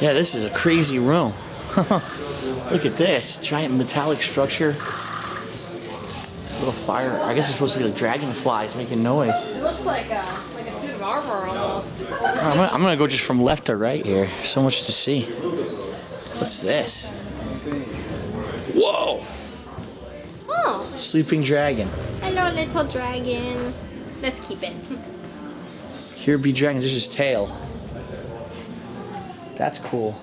Yeah, this is a crazy room. Look at this giant metallic structure. Little fire. I guess it's supposed to be like dragonflies making noise. It looks like a suit of armor almost. I'm gonna go just from left to right here. So much to see. What's this? Whoa! Oh. Sleeping dragon. Hello, little dragon. Let's keep it. Here be dragons. There's his tail. That's cool.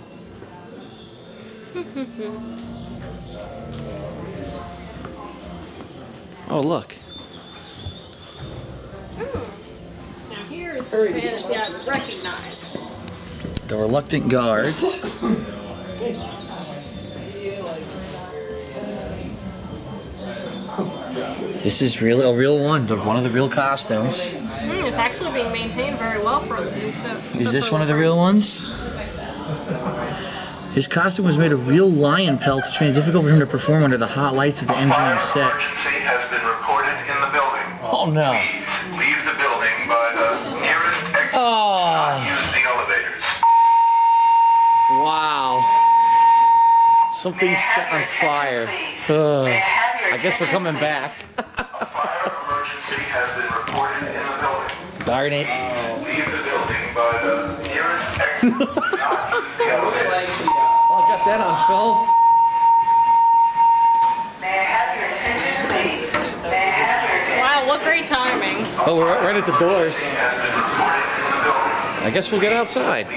Oh, look. Oh. Now here's the fantasy I recognize. The reluctant guards. This is really a real one. One of the real costumes. It's actually being maintained very well for the Is this one of the real ones? His costume was made of real lion pelts, which made it difficult for him to perform under the hot lights of the MGM set. Emergency has been reported in the building. Oh no! Please leave the building by the nearest exit. Oh! Use the elevators. Wow! Something's set on fire. I guess we're coming back. A fire emergency has been reported in the building. Darn it! Leave the building by the nearest exit. Not use the elevators. That on film. May I have your attention, please? May I have your attention? Wow, what great timing. Oh, we're right at the doors. I guess we'll get outside.